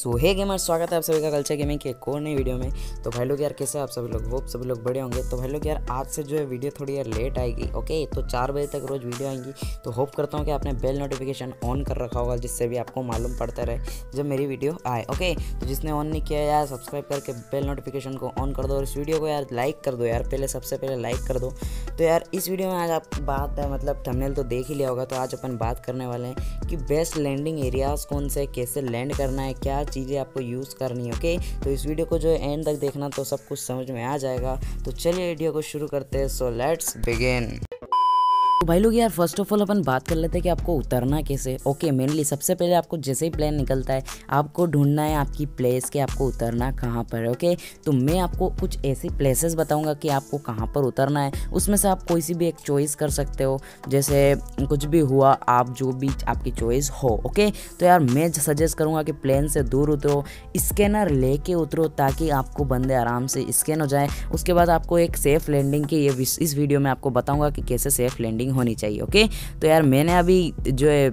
सो हे gamer, स्वागत है आप सभी का कल्चर गेमिंग के एक और नई वीडियो में। तो भाई लोग यार कैसे आप सभी लोग, वो सभी लोग बड़े होंगे। तो भाई लोग यार आज से जो है वीडियो थोड़ी यार लेट आएगी, ओके। तो 4 बजे तक रोज़ वीडियो आएंगी। तो होप करता हूँ कि आपने बेल नोटिफिकेशन ऑन कर रखा होगा, जिससे भी आपको मालूम पड़ता रहे जब मेरी वीडियो आए, ओके। तो जिसने ऑन नहीं किया यार, सब्सक्राइब करके बेल नोटिफिकेशन को ऑन कर दो और इस वीडियो को यार लाइक कर दो यार, सबसे पहले लाइक कर दो। तो यार इस वीडियो में आज आप बात है, मतलब थंबनेल तो देख ही लिया होगा। तो आज अपन बात करने वाले हैं कि बेस्ट लैंडिंग एरियाज़ कौन से, कैसे लैंड करना है, क्या चीज़ें आपको यूज़ करनी है, ओके। तो इस वीडियो को जो है एंड तक देखना, तो सब कुछ समझ में आ जाएगा। तो चलिए वीडियो को शुरू करते हैं, सो लेट्स बिगिन। तो भाई लोग यार फर्स्ट ऑफ ऑल अपन बात कर लेते हैं कि आपको उतरना कैसे, ओके। मेनली सबसे पहले आपको जैसे ही प्लान निकलता है, आपको ढूंढना है आपकी प्लेस के आपको उतरना कहाँ पर है, ओके। तो मैं आपको कुछ ऐसी प्लेसेस बताऊंगा कि आपको कहाँ पर उतरना है। उसमें से आप कोई सी भी एक चॉइस कर सकते हो, जैसे कुछ भी हुआ, आप जो भी आपकी चॉइस हो, ओके। तो यार मैं सजेस्ट करूँगा कि प्लेन से दूर उतरो, स्कैनर ले कर उतरो ताकि आपको बंदे आराम से स्कैन हो जाए। उसके बाद आपको एक सेफ़ लैंडिंग की ये इस वीडियो में आपको बताऊँगा कि कैसे सेफ़ लैंडिंग होनी चाहिए, ओके। तो यार मैंने अभी जो है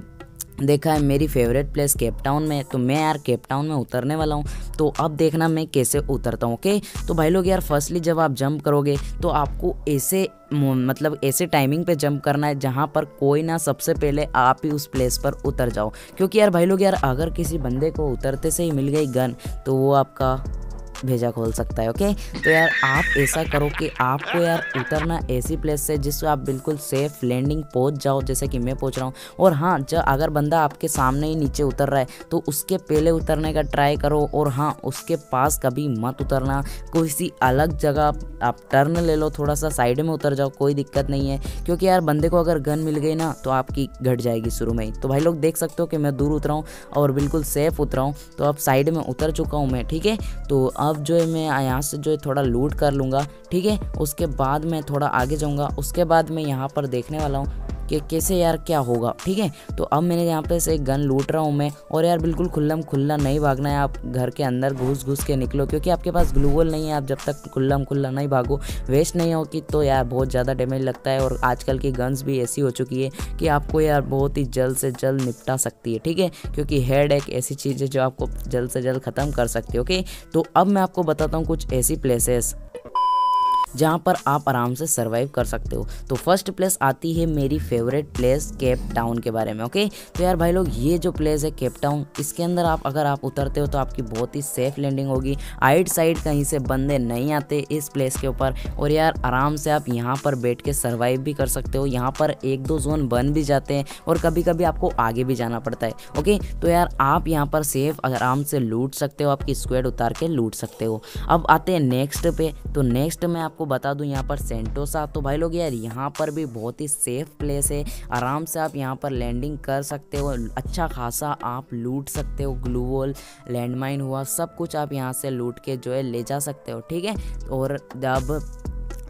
देखा है, मेरी फेवरेट प्लेस केप टाउन में, तो मैं यार केप टाउन में उतरने वाला हूँ। तो अब देखना मैं कैसे उतरता हूँ, ओके। तो भाई लोग यार फर्स्टली जब आप जंप करोगे तो आपको ऐसे मतलब ऐसे टाइमिंग पे जंप करना है जहाँ पर कोई ना सबसे पहले आप ही उस प्लेस पर उतर जाओ, क्योंकि यार भाई लोग यार अगर किसी बंदे को उतरते से ही मिल गई गन तो वो आपका भेजा खोल सकता है, ओके। तो यार आप ऐसा करो कि आपको यार उतरना ऐसी प्लेस से जिससे आप बिल्कुल सेफ लैंडिंग पहुंच जाओ, जैसे कि मैं पहुंच रहा हूँ। और हाँ, जब अगर बंदा आपके सामने ही नीचे उतर रहा है तो उसके पहले उतरने का ट्राई करो, और हाँ उसके पास कभी मत उतरना। किसी अलग जगह आप टर्न ले लो, थोड़ा सा साइड में उतर जाओ, कोई दिक्कत नहीं है, क्योंकि यार बंदे को अगर गन मिल गई ना तो आपकी घट जाएगी शुरू में ही। तो भाई लोग देख सकते हो कि मैं दूर उतरा हूँ और बिल्कुल सेफ़ उतरा हूँ। तो अब साइड में उतर चुका हूँ मैं, ठीक है। तो अब जो है मैं यहाँ से जो है थोड़ा लूट कर लूँगा, ठीक है। उसके बाद मैं थोड़ा आगे जाऊँगा, उसके बाद मैं यहाँ पर देखने वाला हूँ कि कैसे यार क्या होगा, ठीक है। तो अब मैंने यहाँ पे से एक गन लूट रहा हूँ मैं, और यार बिल्कुल खुल्लम खुल्ला नहीं भागना है। आप घर के अंदर घुस के निकलो, क्योंकि आपके पास ग्लूगोल नहीं है। आप जब तक खुल्लम खुल्ला नहीं भागो, वेस्ट नहीं होगी तो यार बहुत ज़्यादा डैमेज लगता है। और आजकल की गन्स भी ऐसी हो चुकी है कि आपको यार बहुत ही जल्द से जल्द निपटा सकती है, ठीक है, क्योंकि हेड एक ऐसी चीज़ है जो आपको जल्द से जल्द ख़त्म कर सकती है, ओके। तो अब मैं आपको बताता हूँ कुछ ऐसी प्लेसेस जहाँ पर आप आराम से सर्वाइव कर सकते हो। तो फर्स्ट प्लेस आती है मेरी फेवरेट प्लेस केप टाउन के बारे में, ओके। तो यार भाई लोग ये जो प्लेस है केप टाउन, इसके अंदर अगर आप उतरते हो तो आपकी बहुत ही सेफ़ लैंडिंग होगी। आइट साइड कहीं से बंदे नहीं आते इस प्लेस के ऊपर, और यार आराम से आप यहाँ पर बैठ के सर्वाइव भी कर सकते हो। यहाँ पर 1-2 जोन बन भी जाते हैं और कभी कभी आपको आगे भी जाना पड़ता है, ओके। तो यार आप यहाँ पर सेफ आराम से लूट सकते हो, आपकी स्क्वाड उतार के लूट सकते हो। अब आते हैं नेक्स्ट पे, तो नेक्स्ट में आपको बता दूं यहाँ पर सेंटोसा। तो भाई लोग यार यहाँ पर भी बहुत ही सेफ प्लेस है, आराम से आप यहाँ पर लैंडिंग कर सकते हो। अच्छा खासा आप लूट सकते हो, ग्लू वॉल, लैंडमाइन हुआ, सब कुछ आप यहाँ से लूट के जो है ले जा सकते हो, ठीक है। और अब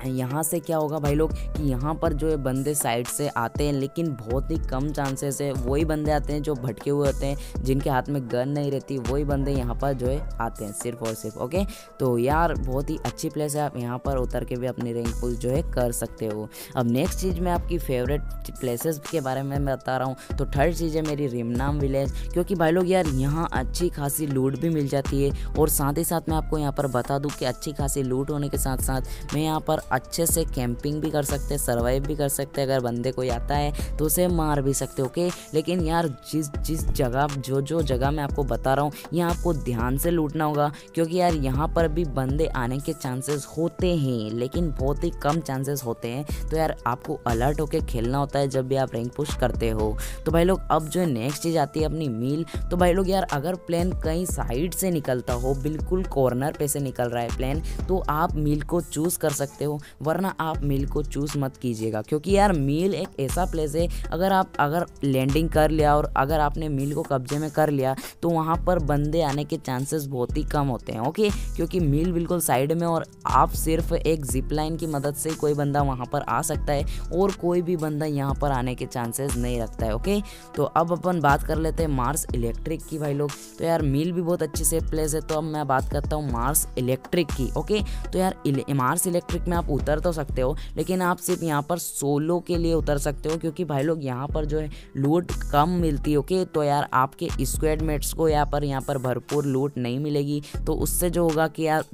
यहाँ से क्या होगा भाई लोग कि यहाँ पर जो है बंदे साइड से आते हैं, लेकिन बहुत ही कम चांसेस है। वही बंदे आते हैं जो भटके हुए होते हैं, जिनके हाथ में गन नहीं रहती, वही बंदे यहाँ पर जो है आते हैं सिर्फ और सिर्फ, ओके। तो यार बहुत ही अच्छी प्लेस है, आप यहाँ पर उतर के भी अपनी रैंक पुश जो है कर सकते हो। अब नेक्स्ट चीज़ मैं आपकी फेवरेट प्लेसेस के बारे में बता रहा हूँ। तो थर्ड चीज़ है मेरी रिमनाम विलेज, क्योंकि भाई लोग यार यहाँ अच्छी खासी लूट भी मिल जाती है। और साथ ही साथ मैं आपको यहाँ पर बता दूँ कि अच्छी खासी लूट होने के साथ साथ मैं यहाँ पर अच्छे से कैंपिंग भी कर सकते हैं, सर्वाइव भी कर सकते हैं। अगर बंदे कोई आता है तो उसे मार भी सकते हो, ओके। लेकिन यार जिस जगह जो जगह मैं आपको बता रहा हूँ, यहाँ आपको ध्यान से लूटना होगा, क्योंकि यार यहाँ पर भी बंदे आने के चांसेस होते हैं, लेकिन बहुत ही कम चांसेस होते हैं। तो यार आपको अलर्ट होकर खेलना होता है जब भी आप रैंक पुश करते हो। तो भाई लोग अब जो नेक्स्ट चीज़ आती है अपनी मील। तो भाई लोग यार अगर प्लेन कहीं साइड से निकलता हो, बिल्कुल कॉर्नर पे से निकल रहा है प्लेन, तो आप मील को चूज़ कर सकते हो, वरना आप मील को चूज मत कीजिएगा, क्योंकि यार मील एक ऐसा प्लेस है, अगर लैंडिंग कर लिया और अगर आपने मील को कब्जे में कर लिया तो वहाँ पर बंदे आने के चांसेस बहुत ही कम होते हैं, ओके। क्योंकि मील बिल्कुल साइड में, और आप सिर्फ एक जिप लाइन की मदद से कोई बंदा वहाँ पर आ सकता है, और कोई भी बंदा यहाँ पर आने के चांसेस नहीं रखता है, ओके। तो अब अपन बात कर लेते हैं मार्स इलेक्ट्रिक की भाई लोग। तो यार मील भी बहुत अच्छी से प्लेस है, तो अब मैं बात करता हूँ मार्स इलेक्ट्रिक की, ओके। तो यार मार्स इलेक्ट्रिक में आप आप उतर तो सकते हो, लेकिन आप सिर्फ यहाँ पर सोलो के लिए उतर सकते हो, क्योंकि भाई लोग यहाँ पर जो है लूट कम मिलती है। ओके, तो यार आपके स्क्वाड मेट्स को यहाँ पर भरपूर लूट नहीं मिलेगी, तो उससे जो होगा कि यार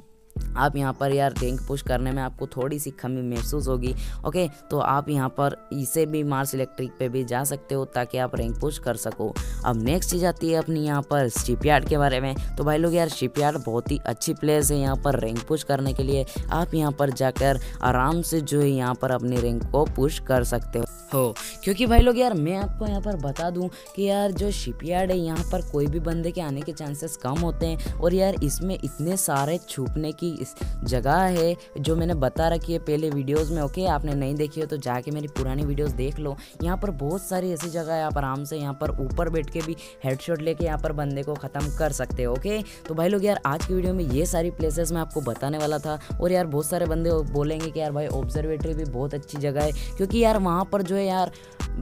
आप यहाँ पर यार रैंक पुश करने में आपको थोड़ी सी कमी महसूस होगी। ओके, तो आप यहाँ पर इसे भी मार्स इलेक्ट्रिक पे भी जा सकते हो ताकि आप रैंक पुश कर सको। अब नेक्स्ट चीज़ आती है अपनी यहाँ पर शिपयार्ड के बारे में। तो भाई लोग यार शिपयार्ड बहुत ही अच्छी प्लेस है यहाँ पर रैंक पुश करने के लिए। आप यहाँ पर जाकर आराम से जो है यहाँ पर अपनी रैंक को पुश कर सकते हो, क्योंकि भाई लोग यार मैं आपको यहाँ पर बता दूँ कि यार जो शिपयार्ड है यहाँ पर कोई भी बंदे के आने के चांसेस कम होते हैं, और यार इसमें इतने सारे छुपने की इस जगह है जो मैंने बता रखी है पहले वीडियोस में। ओके, आपने नहीं देखी हो तो जाके मेरी पुरानी वीडियोस देख लो। यहाँ पर बहुत सारी ऐसी जगह है, आप आराम से यहाँ पर ऊपर बैठ के भी हेडशॉट लेके यहाँ पर बंदे को ख़त्म कर सकते हो। ओके, तो भाई लोग यार आज की वीडियो में ये सारी प्लेसेस मैं आपको बताने वाला था। और यार बहुत सारे बंदे बोलेंगे कि यार भाई ऑब्जर्वेटरी भी बहुत अच्छी जगह है, क्योंकि यार वहाँ पर जो है यार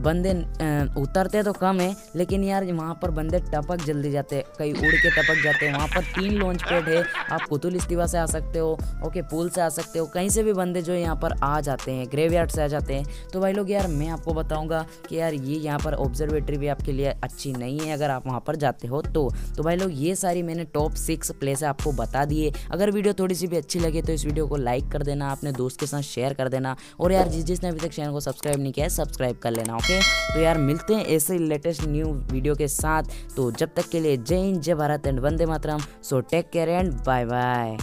बंदे उतरते तो कम है, लेकिन यार वहाँ पर बंदे टपक जल्दी जाते हैं, कई उड़ के टपक जाते हैं। वहाँ पर 3 लॉन्च पैड है, आप कुतुल इस्तीवा से आ सकते हो, ओके पूल से आ सकते हो, कहीं से भी बंदे जो यहाँ पर आ जाते हैं, ग्रेवयार्ड से आ जाते हैं। तो भाई लोग यार मैं आपको बताऊँगा कि यार ये यहाँ पर ऑब्जर्वेटरी भी आपके लिए अच्छी नहीं है अगर आप वहाँ पर जाते हो तो। तो भाई लोग ये सारी मैंने टॉप 6 प्लेस आपको बता दिए। अगर वीडियो थोड़ी सी भी अच्छी लगे तो इस वीडियो को लाइक कर देना, अपने दोस्त के साथ शेयर कर देना, और यार जिसने अभी तक चैनल को सब्सक्राइब नहीं किया है सब्सक्राइब कर लेना। ओके, तो यार मिलते हैं ऐसे लेटेस्ट न्यू वीडियो के साथ। तो जब तक के लिए जय हिंद, जय भारत एंड वंदे मातरम। So take care and bye bye.